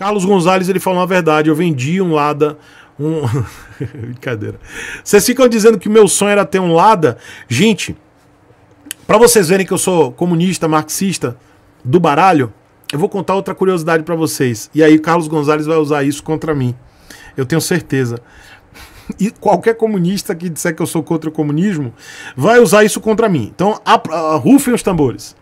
Carlos Gonzalez, ele falou a verdade, eu vendi um Lada... Brincadeira. Vocês ficam dizendo que o meu sonho era ter um Lada? Gente, pra vocês verem que eu sou comunista, marxista, do baralho, eu vou contar outra curiosidade pra vocês. E aí Carlos Gonzalez vai usar isso contra mim. Eu tenho certeza. E qualquer comunista que disser que eu sou contra o comunismo vai usar isso contra mim. Então, rufem os tambores.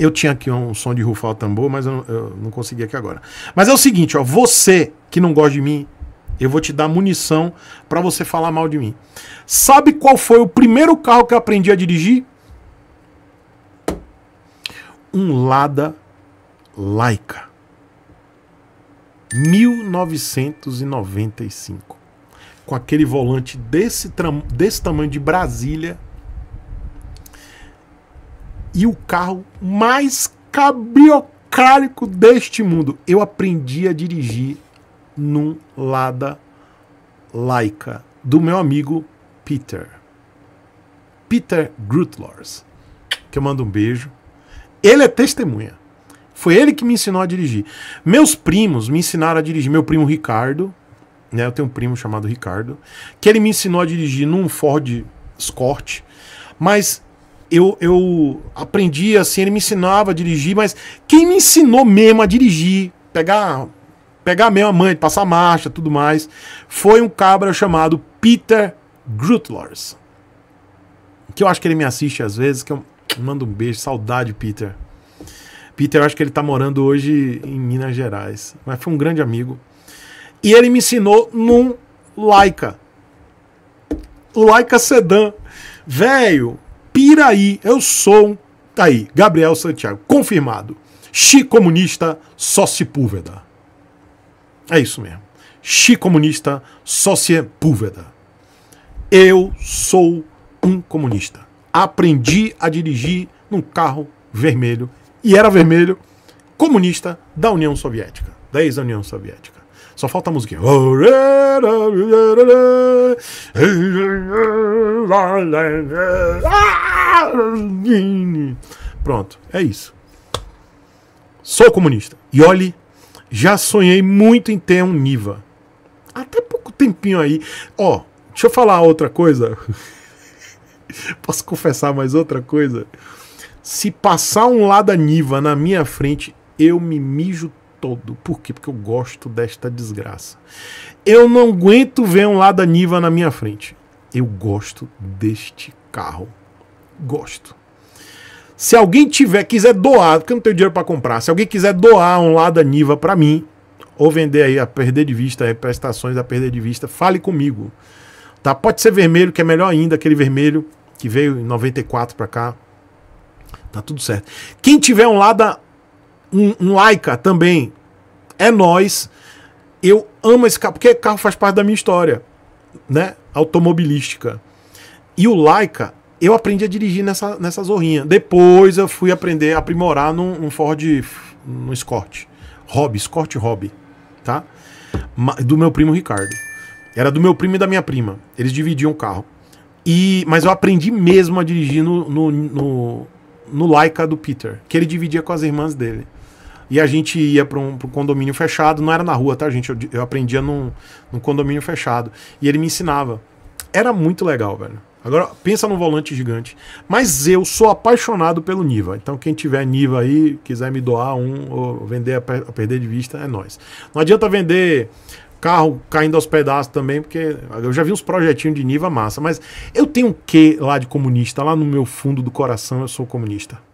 Eu tinha aqui um som de rufar o tambor, mas eu não consegui aqui agora. Mas é o seguinte, ó, você que não gosta de mim, eu vou te dar munição pra você falar mal de mim. Sabe qual foi o primeiro carro que eu aprendi a dirigir? Um Lada Laika. 1995. Com aquele volante desse tamanho de Brasília. E o carro mais cabriocárico deste mundo. Eu aprendi a dirigir num Lada Laika. Do meu amigo Peter. Peter Grutlars. Que eu mando um beijo. Ele é testemunha. Foi ele que me ensinou a dirigir. Meus primos me ensinaram a dirigir. Meu primo Ricardo, né? Eu tenho um primo chamado Ricardo, que ele me ensinou a dirigir num Ford Escort. Mas eu aprendi assim, ele me ensinava a dirigir, mas quem me ensinou mesmo a dirigir, pegar mesmo a mãe, passar marcha, tudo mais, foi um cabra chamado Peter Grutlars. Que eu acho que ele me assiste às vezes, que eu mando um beijo, saudade, Peter. Peter, eu acho que ele tá morando hoje em Minas Gerais, mas foi um grande amigo. E ele me ensinou num Laika. O Laika Sedan. Velho, Piraí, eu sou um... Aí, Gabriel Santiago, confirmado. Chico Comunista, só Sepúlveda. É isso mesmo. Chico Comunista, só Sepúlveda. Eu sou um comunista. Aprendi a dirigir num carro vermelho. E era vermelho, comunista da União Soviética. Da ex-União Soviética. Só falta a musiquinha. Pronto, é isso. Sou comunista. E olhe, já sonhei muito em ter um Niva. Até pouco tempinho aí. Ó, deixa eu falar outra coisa. Posso confessar mais outra coisa? Se passar um Lada Niva na minha frente, eu me mijo todo. Por quê? Porque eu gosto desta desgraça. Eu não aguento ver um Lada Niva na minha frente. Eu gosto deste carro. Gosto. Se alguém quiser doar, porque eu não tenho dinheiro para comprar, se alguém quiser doar um Lada Niva para mim, ou vender aí a perder de vista, aí, prestações a perder de vista, fale comigo. Tá? Pode ser vermelho, que é melhor ainda, aquele vermelho que veio em 94 para cá. Tá tudo certo. Quem tiver um Lada, um Laika também, é nós. Eu amo esse carro, porque carro faz parte da minha história, né? Automobilística. E o Laika, eu aprendi a dirigir nessa zorrinha. Depois eu fui aprender a aprimorar num Ford, num Escort. Escort Hobby, tá? Do meu primo Ricardo. Era do meu primo e da minha prima. Eles dividiam o carro. Mas eu aprendi mesmo a dirigir no Laika do Peter, que ele dividia com as irmãs dele. E a gente ia para um condomínio fechado, não era na rua, tá, gente? Eu aprendia num condomínio fechado. E ele me ensinava. Era muito legal, velho. Agora, pensa num volante gigante. Mas eu sou apaixonado pelo Niva. Então, quem tiver Niva aí, quiser me doar um, ou vender a perder de vista, é nóis. Não adianta vender carro caindo aos pedaços também, porque eu já vi uns projetinhos de Niva massa, mas eu tenho um quê lá de comunista, lá no meu fundo do coração eu sou comunista.